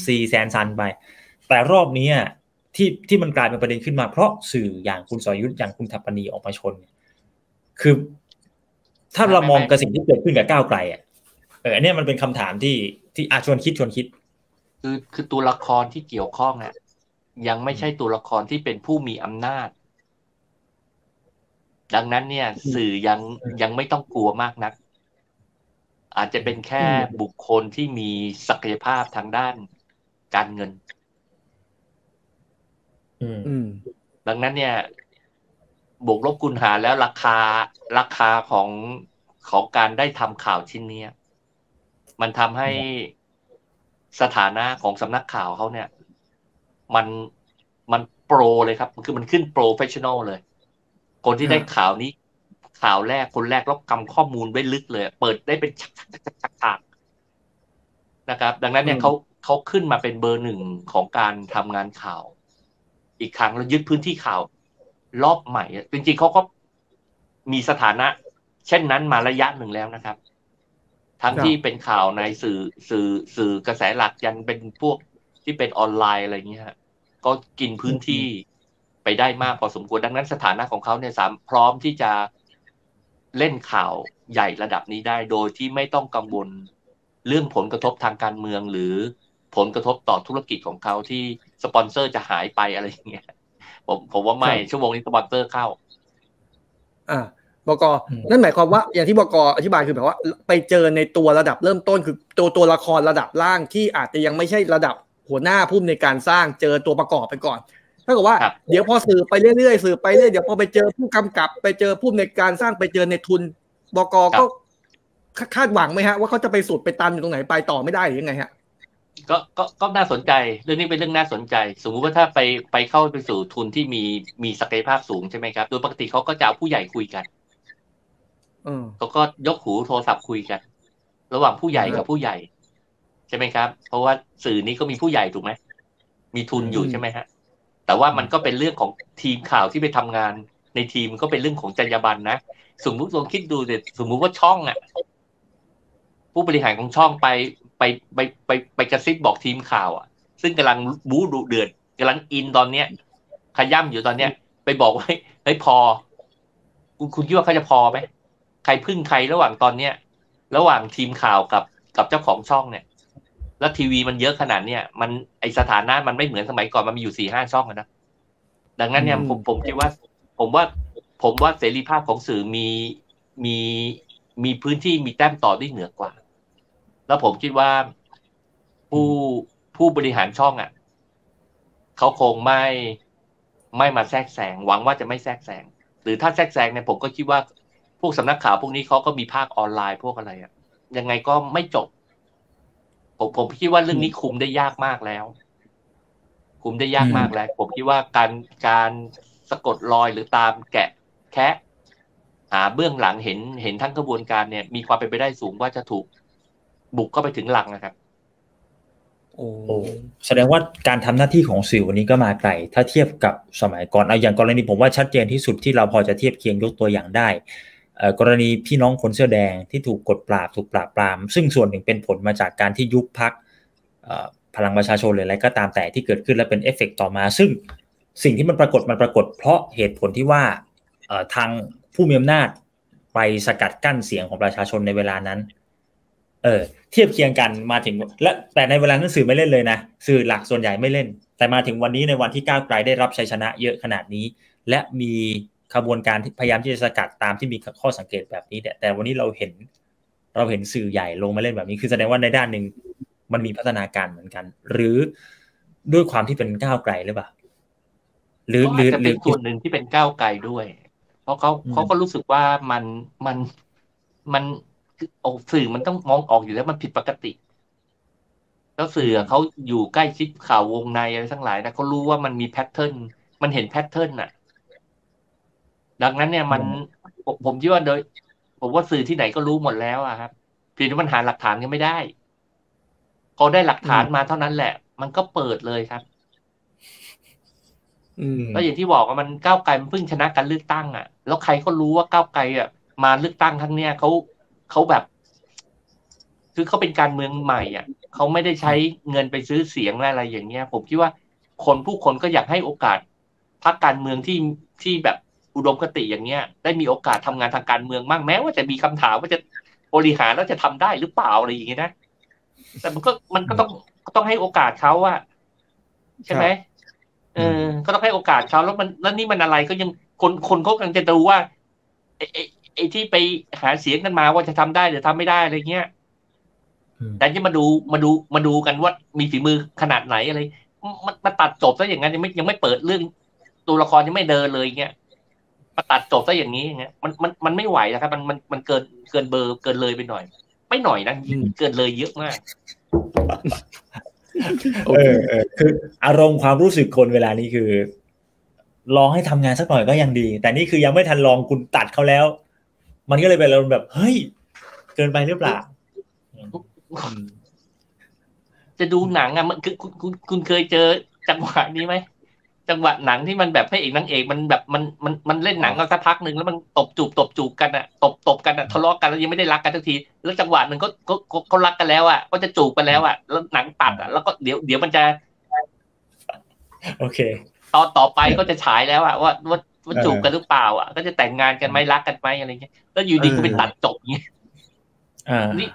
ซีแซนซันไปแต่รอบนี้ที่ที่มันกลายเป็นประเด็นขึ้นมาเพราะสื่ออย่างคุณสรยุทธอย่างคุณถัปปณีออกมาชนคือถ้าเรามองกับสิ่งที่เกิดขึ้นกับก้าวไกลอ่ะเอออันนี้มันเป็นคำถามที่ที่อาชวนคิดชวนคิดคือคือตัวละครที่เกี่ยวข้องอ่ะยังไม่ใช่ตัวละครที่เป็นผู้มีอำนาจดังนั้นเนี่ยสื่อยังยังไม่ต้องกลัวมากนักอาจจะเป็นแค่บุคคลที่มีศักยภาพทางด้านการเงินดังนั้นเนี่ยบวกลบคูณหารแล้วราคาราคาของของการได้ทำข่าวชิ้นนี้มันทำให้สถานะของสำนักข่าวเขาเนี่ยมันมันโปรเลยครับคือมันขึ้นโปรเฟชชั่นอลเลยคนที่ได้ข่าวนี้ข่าวแรกคนแรกแล้วกำข้อมูลไว้ลึกเลยเปิดได้เป็นชักๆๆนะครับดังนั้นเนี่ยเขาเขาขึ้นมาเป็นเบอร์หนึ่งของการทำงานข่าวอีกครั้งแล้วยึดพื้นที่ข่าวรอบใหม่จริงๆเขาก็มีสถานะเช่นนั้นมาระยะหนึ่งแล้วนะครับทั้งที่เป็นข่าวในสื่อสื่อสื่อกระแสหลักยันเป็นพวกที่เป็นออนไลน์อะไรเงี้ยก็กินพื้นที่ไปได้มากพอสมควรดังนั้นสถานะของเขาเนี่ยสามพร้อมที่จะเล่นข่าวใหญ่ระดับนี้ได้โดยที่ไม่ต้องกังวลเรื่องผลกระทบทางการเมืองหรือผลกระทบต่อธุรกิจของเขาที่สปอนเซอร์จะหายไปอะไรอย่างเงี้ยผมผมว่าไม่ชั่วโมงนี้สปอนเซอร์เข้าอ่าบก.นั่นหมายความว่าอย่างที่บก.อธิบายคือแบบว่าไปเจอในตัวระดับเริ่มต้นคือตัวตัวละครระดับล่างที่อาจจะยังไม่ใช่ระดับหัวหน้าผู้ในการสร้างเจอตัวประกอบไปก่อนถ้าเกิดว่าเดี๋ยวพอสื่อไปเรื่อยๆสื่อไปเรื่อยเดี๋ยวพอไปเจอผู้กำกับไปเจอผู้ในการสร้างไปเจอในทุนบก.ก็คาดหวังไหมฮะว่าเขาจะไปสุดไปตันอยู่ตรงไหนไปต่อไม่ได้หรือยังไงฮะ ก็ก็ก็น่าสนใจเรื่องนี้เป็นเรื่องน่าสนใจสมมุติว่าถ้าไปไปเข้าไปสู่ทุนที่มีมีศักยภาพสูงใช่ไหมครับโดยปกติเขาก็จะเอาผู้ใหญ่คุยกันเขาก็ยกหูโทรศัพท์คุยกันระหว่างผู้ใหญ่กับผู้ใหญ่ใช่ไหมครับเพราะว่าสื่อนี้ก็มีผู้ใหญ่ถูกไหมมีทุนอยู่ใช่ไหมฮะแต่ว่ามันก็เป็นเรื่องของทีมข่าวที่ไปทำงานในทีมก็เป็นเรื่องของจรรยาบรรณนะสมมุติลองคิดดูดิสมมุติว่าช่องอ่ะผู้บริหารของช่องไปไปไปไปไปกระซิบบอกทีมข่าวอ่ะซึ่งกำลังบู๊ดุเดือดกำลังอินตอนเนี้ยขย่ำอยู่ตอนเนี้ยไปบอกว่าเฮ้ยพอคุณคุณคิดว่าเขาจะพอไหมใครพึ่งใครระหว่างตอนเนี้ยระหว่างทีมข่าวกับกับเจ้าของช่องเนี่ยแล้วทีวีมันเยอะขนาดเนี้ยมันไอสถานะมันไม่เหมือนสมัยก่อนมันมีอยู่สี่ห้าช่องนะดังนั้นเนี่ยผมผมคิดว่าผมว่าผมว่าเสรีภาพของสื่อมีมีมีพื้นที่มีแต้มต่อได้เหนือกว่าแล้วผมคิดว่าผู้ผู้บริหารช่องอ่ะเขาคงไม่ไม่มาแทรกแซงหวังว่าจะไม่แทรกแซงหรือถ้าแทรกแซงเนี่ยผมก็คิดว่าพวกสำนักข่าวพวกนี้เขาก็มีภาคออนไลน์พวกอะไรอ่ะยังไงก็ไม่จบผมผมคิดว่าเรื่องนี้คุมได้ยากมากแล้วคุมได้ยากมากแล้วผมคิดว่าการการสะกดรอยหรือตามแกะแคะหาเบื้องหลังเห็นเห็นทั้งกระบวนการเนี่ยมีความเป็นไปได้สูงว่าจะถูกบุกเข้าไปถึงหลังนะครับโอ้แสดงว่าการทำหน้าที่ของสื่อวันนี้ก็มาไกลถ้าเทียบกับสมัยก่อนเอาอย่างกรณีผมว่าชัดเจนที่สุดที่เราพอจะเทียบเคียงยกตัวอย่างได้กรณีพี่น้องคนเสื้อแดงที่ถูกกดปราบถูกปราบปรามซึ่งส่วนหนึ่งเป็นผลมาจากการที่ยุบพรรคพลังประชาชนหรืออะไรก็ตามแต่ที่เกิดขึ้นและเป็นเอฟเฟกต์ต่อมาซึ่งสิ่งที่มันปรากฏมันปรากฏเพราะเหตุผลที่ว่าทางผู้มีอำนาจไปสกัดกั้นเสียงของประชาชนในเวลานั้นเออเทียบเคียงกันมาถึงและแต่ในเวลานั้นสื่อไม่เล่นเลยนะสื่อหลักส่วนใหญ่ไม่เล่นแต่มาถึงวันนี้ในวันที่ก้าวไกลได้รับชัยชนะเยอะขนาดนี้และมีกระบวนการพยายามที่จะสกัดตามที่มีข้อสังเกตแบบนี้แต่วันนี้เราเห็นเราเห็นสื่อใหญ่ลงมาเล่นแบบนี้คือแสดงว่าในด้านหนึ่งมันมีพัฒนาการเหมือนกันหรือด้วยความที่เป็นก้าวไกลหรือเปล่าหรือหรือจะเป็นส่วนหนึ่งที่เป็นก้าวไกลด้วยเพราะเขาเขาก็รู้สึกว่ามันมันมันออกสื่อมันต้องมองออกอยู่แล้วมันผิดปกติแล้วสื่อเขาอยู่ใกล้ชิดข่าววงในอะไรทั้งหลายนะเขารู้ว่ามันมีแพทเทิร์นมันเห็นแพทเทิร์นน่ะดังนั้นเนี่ยมันผมคิดว่าโดยผมว่าสื่อที่ไหนก็รู้หมดแล้วอะครับเพียงแต่มันหาหลักฐานกันไม่ได้พอได้หลักฐานมาเท่านั้นแหละมันก็เปิดเลยครับก็อย่างที่บอกว่ามันก้าวไกลมันเพิ่งชนะการเลือกตั้งอ่ะแล้วใครก็รู้ว่าก้าวไกลอ่ะมาเลือกตั้งครั้งเนี้ยเขาเขาแบบคือเขาเป็นการเมืองใหม่อ่ะเขาไม่ได้ใช้เงินไปซื้อเสียงอะไรอย่างเงี้ยผมคิดว่าคนผู้คนก็อยากให้โอกาสพรรคการเมืองที่ที่แบบอุดมคติอย่างเงี้ยได้มีโอกาสทำงานทางการเมืองบ้างแม้ว่าจะมีคำถามว่าจะบริหารแล้วจะทำได้หรือเปล่าอะไรอย่างเงี้ยนะแต่มันก็มันก็ต้องต้องให้โอกาสเขาอะใช่ไหมเออก็ต้องให้โอกาสเขาแล้วมันแล้วนี่มันอะไรก็ยังคนคนเขากำลังจะดูว่าไอ้ไอ้ที่ไปหาเสียงกันมาว่าจะทำได้หรือทำไม่ได้อะไรเงี้ยแต่จะมาดูมาดูมาดูกันว่ามีฝีมือขนาดไหนอะไรมันมันตัดจบซะอย่างนั้นยังไม่ยังไม่เปิดเรื่องตัวละครยังไม่เดินเลยเงี้ยมาตัดจบซะอย่างนี้อย่างเงี้ยมันมันมันไม่ไหวนะครับมันมันมันเกินเกินเบอร์เกินเลยไปหน่อยไม่หน่อยนะเกินเลยเยอะมากเออเออคืออารมณ์ความรู้สึกคนเวลานี้คือลองให้ทำงานสักหน่อยก็ยังดีแต่นี่คือยังไม่ทันลองคุณตัดเขาแล้วมันก็เลยเป็นอารมณ์แบบเฮ้ยเกินไปหรือเปล่าจะดูหนังอ่ะมันคือคุณคุณคุณเคยเจอจังหวะนี้ไหมจังหวะหนังที่มันแบบพระเอกนางเอกมันแบบมันมันมันเล่นหนังกันสักพักนึงแล้วมันตบจูบตบจูบกันอ่ะตบตบกันอ่ะทะเลาะกันแล้วยังไม่ได้รักกันสักทีแล้วจังหวะนึงก็ก็ก็รักกันแล้วอ่ะก็จะจูบกันแล้วอ่ะแล้วหนังตัดอ่ะแล้วก็เดี๋ยวเดี๋ยวมันจะโอเคตอนต่อไปก็จะฉายแล้วอ่ะว่าว่าว่าจูบกันหรือเปล่าอ่ะก็จะแต่งงานกันมั้ยรักกันมั้ยอะไรเงี้ยแล้วอยู่ดีก็ไปตัดจบเงี้ยอ่านี่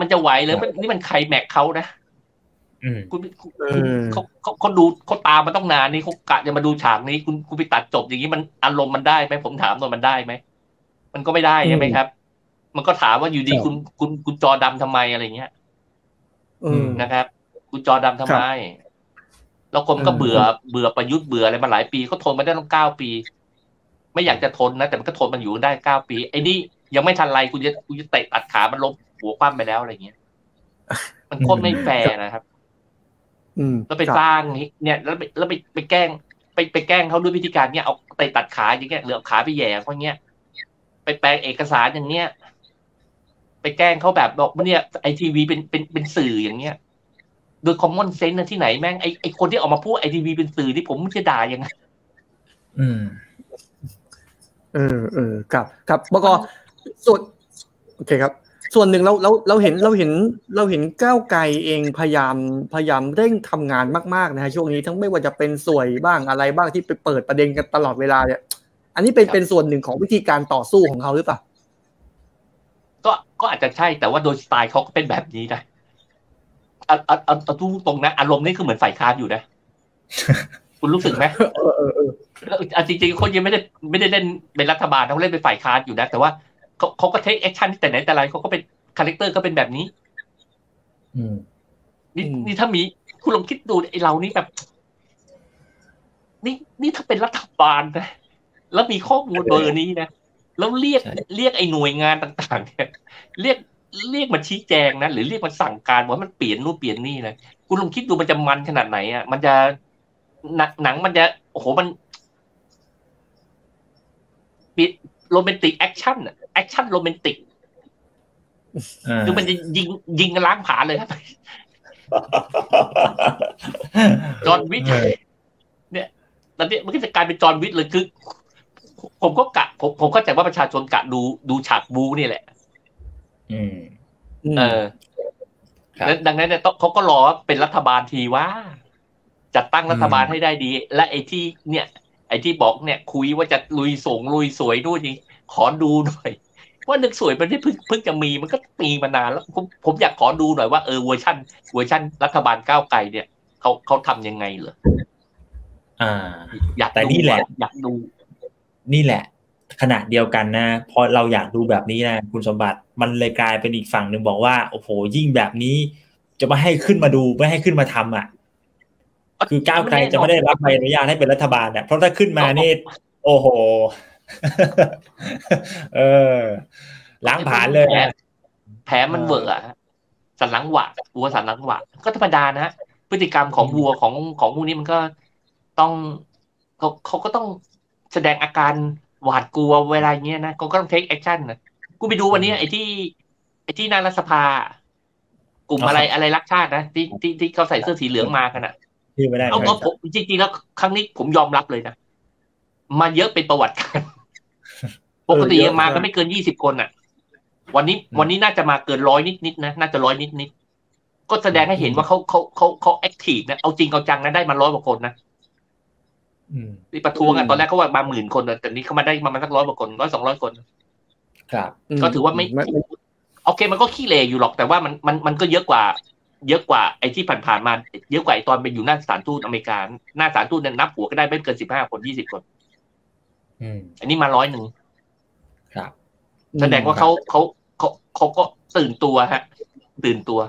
มันจะไหวเหรอนี่มันใครแม็กเขานะคุณเขาเขาเขาดูเขาตามมาต้องนานนี่เขากะจะมาดูฉากนี้คุณคุณไปตัดจบอย่างนี้มันอารมณ์มันได้ไหมผมถามหน่อยมันได้ไหมมันก็ไม่ได้ใช่ไหมครับมันก็ถามว่าอยู่ดีคุณคุณคุณจอดำทำไมอะไรเงี้ยนะครับคุณจอดำทำไมแล้วคนก็เบื่อเบื่อประยุทธ์เบื่ออะไรมาหลายปีเขาทนมาได้ตั้งเก้าปีไม่อยากจะทนนะแต่มันก็ทนมันอยู่ได้เก้าปีไอ้นี่ยังไม่ทันไรคุณจะคุณจะเตะตัดขามันล้มหัวคว่ำไปแล้วอะไรเงี้ยมันโคตรไม่แฟร์นะครับ แล้วไปสร้างเนี่ยแล้วไปแล้วไปไปแกล้งไปไปแกล้งเขาด้วยวิธีการเนี่ยเอาไปตัดขาอย่างเงี้ยหรือเอาขาไปแย่พวกเนี้ยไปแปลงเอกสารอย่างเนี้ยไปแกล้งเขาแบบบอกว่าเนี่ยไอทีวีเป็นเป็นเป็นสื่ออย่างเงี้ยโดยคอมมอนเซนส์นะที่ไหนแม่งไอไอคนที่ออกมาพูดไอทีวีเป็นสื่อที่ผมจะด่ายังไงอืมเออเออครับครับบก.ส่วนโอเคครับส่วนหนึ่งเราเราเราเห็นเราเห็นเราเห็นก้าวไกลเองพยายามพยายามเร่งทำงานมากๆนะฮะช่วงนี้ทั้งไม่ว่าจะเป็นสวยบ้างอะไรบ้างที่ไปเปิดประเด็นกันตลอดเวลาเนี่ยอันนี้เป็นเป็นส่วนหนึ่งของวิธีการต่อสู้ของเขาหรือเปล่าก็ก็อาจจะใช่แต่ว่าโดยสไตล์เขาก็เป็นแบบนี้นะเอาเอาเอาเอาทุ่งตรงนะอารมณ์นี่คือเหมือนฝ่ายค้านอยู่นะคุณรู้สึกไหมเออเออเออแล้วจริงๆคนยังไม่ได้ไม่ได้เล่นเป็นรัฐบาลเขาเล่นเป็นฝ่ายค้านอยู่นะแต่ว่าเขาเขาก็เทคแอคชั่นแต่ไหนแต่ไรเขาก็เป็นคาแรคเตอร์ก็เป็นแบบนี้นี่นี่ถ้ามีคุณลองคิดดูไอ้เรานี่แบบนี่นี่ถ้าเป็นรัฐบาลนะแล้วมีข้อมูลเบอร์นี้นะแล้วเรียกเรียกไอ้หน่วยงานต่างๆเนี่ยเรียกเรียกมาชี้แจงนะหรือเรียกมาสั่งการว่ามันเปลี่ยนนู่นเปลี่ยนนี่นะคุณลองคิดดูมันจะมันขนาดไหนอ่ะมันจะหนังมันจะโอ้โหมันโรแมนติกแอคชั่นแอคชั่นโรแมนติกคือมันจะยิงยิงล้างผลาญเลยครับจอห์นวิทเนี่ยตอนนี้มันก็จะกลายเป็นจอห์นวิทเลยคือผมก็กะผมผมเข้าใจว่าประชาชนกะดูดูฉากบูนี่แหละอืมเออดังนั้นเนี่ยเขาก็รอเป็นรัฐบาลทีว่าจัดตั้งรัฐบาลให้ได้ดีและไอ้ที่เนี่ยไอ้ที่บอกเนี่ยคุยว่าจะลุยส่งลุยสวยด้วยนี่ขอดูหน่อยว่านึกสวยมันที่เพิ่งเพิ่งจะมีมันก็มีมานานแล้วผมผมอยากขอดูหน่อยว่าเออเวอร์ชั่นเวอร์ชั่นรัฐบาลก้าวไกลเนี่ยเขาเขาทำยังไงเหรออ่าอยากดูแหละอยากดูนี่แหละขณะเดียวกันนะพอเราอยากดูแบบนี้นะคุณสมบัติมันเลยกลายเป็นอีกฝั่งหนึ่งบอกว่าโอ้โหยิ่งแบบนี้จะไม่ให้ขึ้นมาดูไม่ให้ขึ้นมาทำอ่ะคือก้าวไกลจะไม่ได้รับใบอนุญาตให้เป็นรัฐบาลอ่ะเพราะถ้าขึ้นมานี่โอ้โหเออล้างผลาญเลยแผลมันเวอร์อ่ะสันหลังหวะวัวสันหลังหวะก็ธรรมดานะพฤติกรรมของวัวของของพวกนี้มันก็ต้องเขาเขาก็ต้องแสดงอาการหวาดกลัวเวลาเงี้ยนะก็ต้องเทคแอคชั่นนะกูไปดูวันนี้ไอ้ที่ไอ้ที่นารัฐสภากลุ่มอะไรอะไรรักชาตินะที่ที่ที่เขาใส่เสื้อสีเหลืองมากันอ่ะเอาเอาผมจริงๆแล้วครั้งนี้ผมยอมรับเลยนะมาเยอะเป็นประวัติการปกติมาก็ไม่เกินยี่สิบคนอ่ะวันนี้วันนี้น่าจะมาเกินร้อยนิดๆนะน่าจะร้อยนิดๆก็แสดงให้เห็นว่าเขาเขาเขาเขาแอคทีฟนะเอาจริงเอาจังนะได้มาร้อยกว่าคนนะที่ประท้วงกันตอนแรกเขาว่ามาหมื่นคนแต่นี้เขามาได้มามันสักร้อยกว่าคนร้อยสองร้อยคนครับก็ถือว่าไม่โอเคมันก็ขี้เหร่อยู่หรอกแต่ว่ามันมันมันก็เยอะกว่าเยอะกว่าไอ้ที่ผ่านๆมาเยอะกว่าไอ้ตอนไปอยู่หน้าศาลทูตอเมริกาหน้าศาลทูตเนี่ยนับหัวก็ได้ไม่เกินสิบห้าคนยี่สิบคนอันนี้มาร้อยหนึ่งครับแสดงว่าเขาเขาเขาเขาก็ตื่นตัวฮะตื่นตัว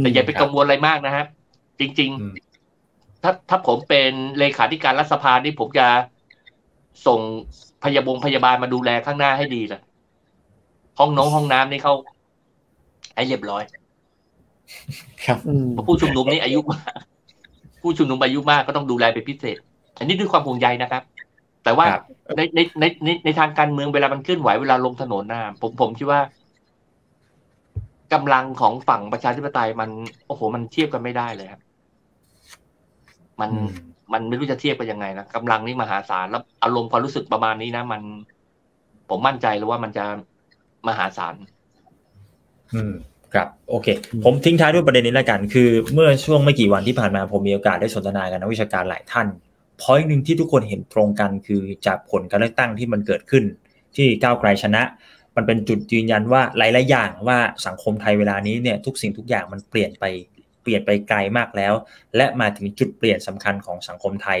แต่อย่าไปกังวลอะไรมากนะฮะจริงๆถ้าถ้าผมเป็นเลขาธิการรัฐสภานี่ผมจะส่งพยาบงพยาบาลมาดูแลข้างหน้าให้ดีล่ะห้องน้องห้องน้ำนี่เขาให้เรียบร้อยครับผู้ชุมนุมนี่อายุมากผู้ชุมนุมอายุมากก็ต้องดูแลเป็นพิเศษอันนี้ด้วยความห่วงใยนะครับแต่ว่าในในในในในทางการเมืองเวลามันเคลื่อนไหวเวลาลงถนนนะผมผมคิดว่ากำลังของฝั่งประชาธิปไตยมันโอ้โหมันเทียบกันไม่ได้เลยครับมันมันไม่รู้จะเทียบไปยังไงนะกำลังนี่มหาศาลแล้วอารมณ์ความรู้สึกประมาณนี้นะมันผมมั่นใจเลยว่ามันจะมหาศาลอืมครับโอเคผมทิ้งท้ายด้วยประเด็นนี้ละกันคือเมื่อช่วงไม่กี่วันที่ผ่านมาผมมีโอกาสได้สนทนากับนักวิชาการหลายท่านพอยต์นึงที่ทุกคนเห็นตรงกันคือจากผลการเลือกตั้งที่มันเกิดขึ้นที่ก้าวไกลชนะมันเป็นจุดยืนยันว่าหลายๆอย่างว่าสังคมไทยเวลานี้เนี่ยทุกสิ่งทุกอย่างมันเปลี่ยนไปเปลี่ยนไปไกลมากแล้วและมาถึงจุดเปลี่ยนสำคัญของสังคมไทย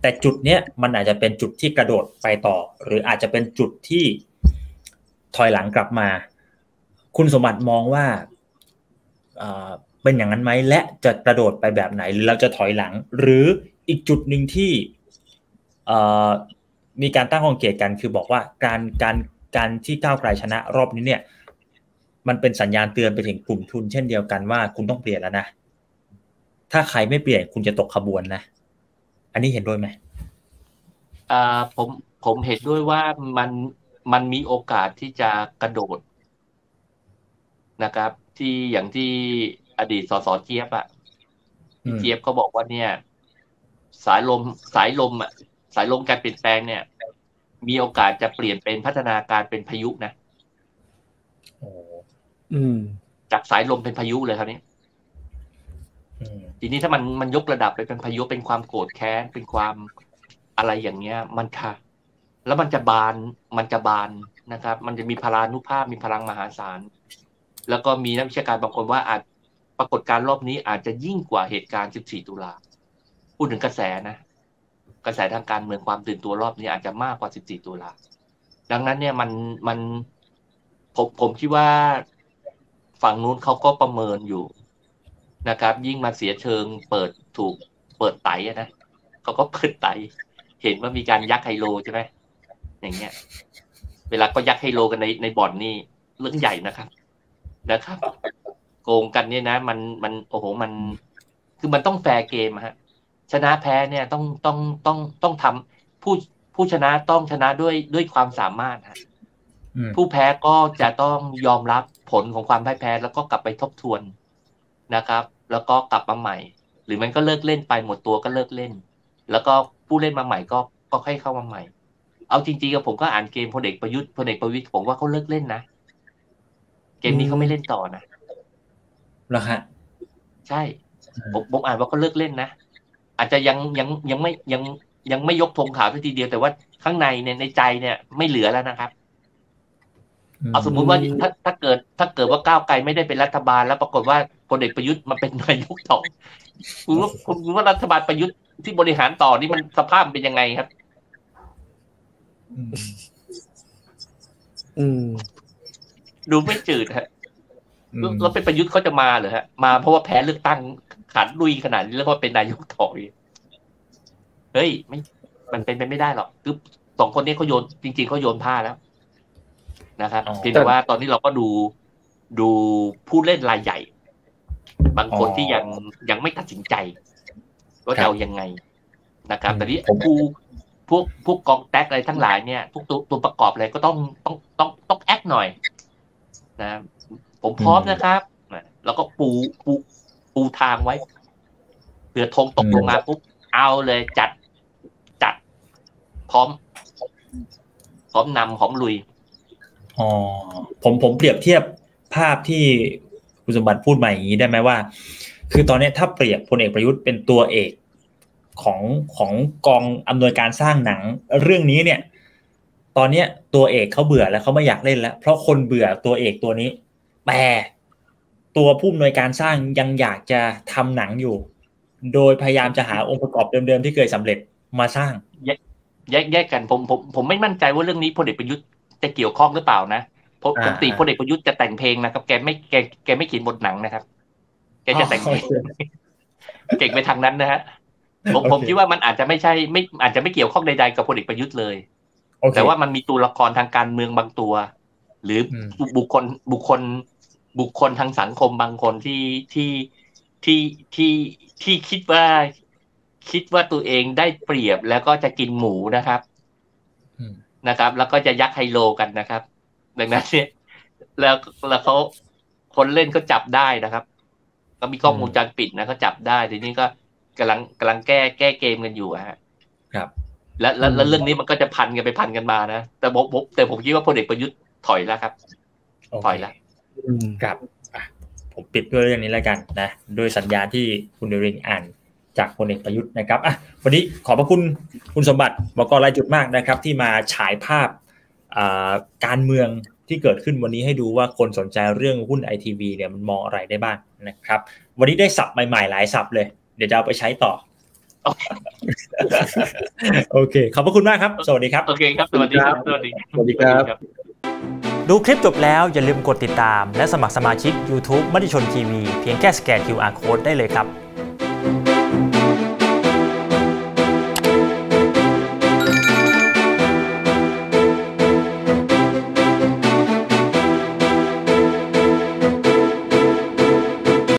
แต่จุดเนี้ยมันอาจจะเป็นจุดที่กระโดดไปต่อหรืออาจจะเป็นจุดที่ถอยหลังกลับมาคุณสมบัติมองว่าเอ่อเป็นอย่างนั้นไหมและจะกระโดดไปแบบไหนหรือเราจะถอยหลังหรืออีกจุดหนึ่งที่เอ่อมีการตั้งข้อสังเกตกันคือบอกว่าการการการที่ก้าวไกลชนะรอบนี้เนี่ยมันเป็นสัญญาณเตือนไปถึงกลุ่มทุนเช่นเดียวกันว่าคุณต้องเปลี่ยนแล้วนะ ถ้าใครไม่เปลี่ยนคุณจะตกขบวนนะอันนี้เห็นด้วยไหมอ่าผมผมเห็นด้วยว่ามันมันมีโอกาสที่จะกระโดดนะครับที่อย่างที่อดีตสสเจี๊ยบอ่ะเจี๊ยบเขาบอกว่าเนี่ยสายลมสายลมอ่ะสายลมการเปลี่ยนแปลงเนี่ยมีโอกาสจะเปลี่ยนเป็นพัฒนาการเป็นพายุนะโอ้อืมจากสายลมเป็นพายุเลยครับนี้ทีนี้ถ้ามันมันยกระดับไปเป็นพายุเป็นความโกรธแค้นเป็นความอะไรอย่างเงี้ยมันค่ะแล้วมันจะบานมันจะบานนะครับมันจะมีพลานุภาพมีพลังมหาศาลแล้วก็มีนักวิชาการบางคนว่าอาจปรากฏการณ์รอบนี้อาจจะยิ่งกว่าเหตุการณ์สิบสี่ตุลาพูดถึงกระแสนะกระแสทางการเมืองความตื่นตัวรอบนี้อาจจะมากกว่าสิบสี่ตุลาดังนั้นเนี่ยมันมันผมผมคิดว่าฝั่งนู้นเขาก็ประเมินอยู่นะครับยิ่งมาเสียเชิงเปิดถูกเปิดไตนะเขาก็เปิดไตเห็นว่ามีการยักไฮโลใช่ไหมอย่างเงี้ยเวลาก็ยักไฮโลกันในในบ่อนนี่เรื่องใหญ่นะครับนะครับโกงกันเนี่ยนะมันมันโอ้โหมันคือมันต้องแฟร์เกมฮะชนะแพ้เนี่ยต้องต้องต้องต้องทำผู้ผู้ชนะต้องชนะด้วยด้วยความสามารถฮะผู้แพ้ก็จะต้องยอมรับผลของความพ่ายแพ้แล้วก็กลับไปทบทวนนะครับแล้วก็กลับมาใหม่หรือมันก็เลิกเล่นไปหมดตัวก็เลิกเล่นแล้วก็ผู้เล่นมาใหม่ก็ก็ค่อยเข้ามาใหม่เอาจริงๆกับผมก็อ่านเกมพลเอกประยุทธ์พลเอกประวิตรผมว่าเขาเลิกเล่นนะเกมนี้เขาไม่เล่นต่อนะหรอฮะใช่ผมผมอ่านว่าเขาเลิกเล่นนะอาจจะยังยังยังไม่ยังยังไม่ยกธงขาวทีเดียวแต่ว่าข้างในเนี่ยในใจเนี่ยไม่เหลือแล้วนะครับเอาสมมุติว่าถ้าถ้าเกิดถ้าเกิดว่าก้าวไกลไม่ได้เป็นรัฐบาลแล้วปรากฏว่าพลเอกประยุทธ์มาเป็นนายกต่อคุณว่าคุณว่ารัฐบาลประยุทธ์ที่บริหารต่อนี่มันสภาพเป็นยังไงครับอืมดูไม่จืดฮะแล้วเป็นประยุทธ์เขาจะมาเหรอฮะมาเพราะว่าแพ้เลือกตั้งขันลุยขนาดนี้แล้วก็เป็นนายกถอยเฮ้ยไม่มันเป็นไปไม่ได้หรอกคือสองคนนี้เขาโยนจริงๆเขาโยนผ้าแล้วนะครับเพียงแต่ว่าตอนนี้เราก็ดูดูผู้เล่นรายใหญ่บางคนที่ยังยังไม่ตัดสินใจว่าจะเอายังไงนะครับแต่ที่ผู้พวกพวกกองแท็กอะไรทั้งหลายเนี่ยทุกตัวตัวประกอบอะไรก็ต้องต้องต้องต้องแอคหน่อยนะผมพร้อมนะครับแล้วก็ปูปูปูทางไว้เผื่อธงตกลงมาปุ๊บเอาเลยจัดจัดพร้อมพร้อมนำพร้อมลุยอ๋อผมผมเปรียบเทียบภาพที่คุณสมบัติพูดมาอย่างนี้ได้ไหมว่าคือตอนนี้ถ้าเปรียบพลเอกประยุทธ์เป็นตัวเอกของของกองอำนวยการสร้างหนังเรื่องนี้เนี่ยตอนนี้ตัวเอกเขาเบื่อแล้วเขาไม่อยากเล่นแล้วเพราะคนเบื่อตัวเอกตัวนี้แต่ตัวผู้อำนวยการสร้างยังอยากจะทำหนังอยู่โดยพยายามจะหาองค์ประกอบเดิมๆที่เคยสำเร็จมาสร้างแยกแยกกันผมผมผมไม่มั่นใจว่าเรื่องนี้พลเอกประยุทธ์จะเกี่ยวข้องหรือเปล่านะปกติพลเอกประยุทธ์จะแต่งเพลงนะครับแกไม่แกแกไม่เขียนบทหนังนะครับแกจะแต่งเพลงเก่งไปทางนั้นนะฮะผมผมคิดว่ามันอาจจะไม่ใช่ไม่อาจจะไม่เกี่ยวข้องใดๆกับพลเอกประยุทธ์เลยแต่ว่ามันมีตัวละครทางการเมืองบางตัวหรือบุคคลบุคคลบุคคลทางสังคมบางคนที่ที่ที่ที่ที่คิดว่าคิดว่าตัวเองได้เปรียบแล้วก็จะกินหมูนะครับนะครับแล้วก็จะยักไฮโลกันนะครับดังนั้นเนี่ยแล้วแล้วเขาคนเล่นก็จับได้นะครับก็มีกล้องวงจรปิดนะเขาจับได้ทีนี้ก็กำลังกำลังแก้แก้เกมกันอยู่ฮะครับและและเรื่องนี้มันก็จะพันกันไปพันกันมานะแต่ผมแต่ผมคิดว่าพลเอกประยุทธ์ถอยแล้วครับถอยแล้วครับผมปิดด้วยเรื่องนี้แล้วกันนะโดยสัญญาที่คุณเดรินอ่านจากพลเอกประยุทธ์นะครับอ่ะวันนี้ขอบพระคุณคุณสมบัติบก.รายจุดมากนะครับที่มาฉายภาพการเมืองที่เกิดขึ้นวันนี้ให้ดูว่าคนสนใจเรื่องหุ้น ไอ ที วี เนี่ยมันมองอะไรได้บ้างนะครับวันนี้ได้ศัพท์ใหม่ๆหลายศัพท์เลยเดี๋ยวจะเอาไปใช้ต่อโอเคขอบพระคุณมากครับสวัสดีครับโอเคครับสวัสดีครับสวัสดีครับสวัสดีครับดูคลิปจบแล้วอย่าลืมกดติดตามและสมัครสมาชิก YouTube มติชนทีวีเพียงแค่สแกน คิว อาร์ Code ได้เลยครับ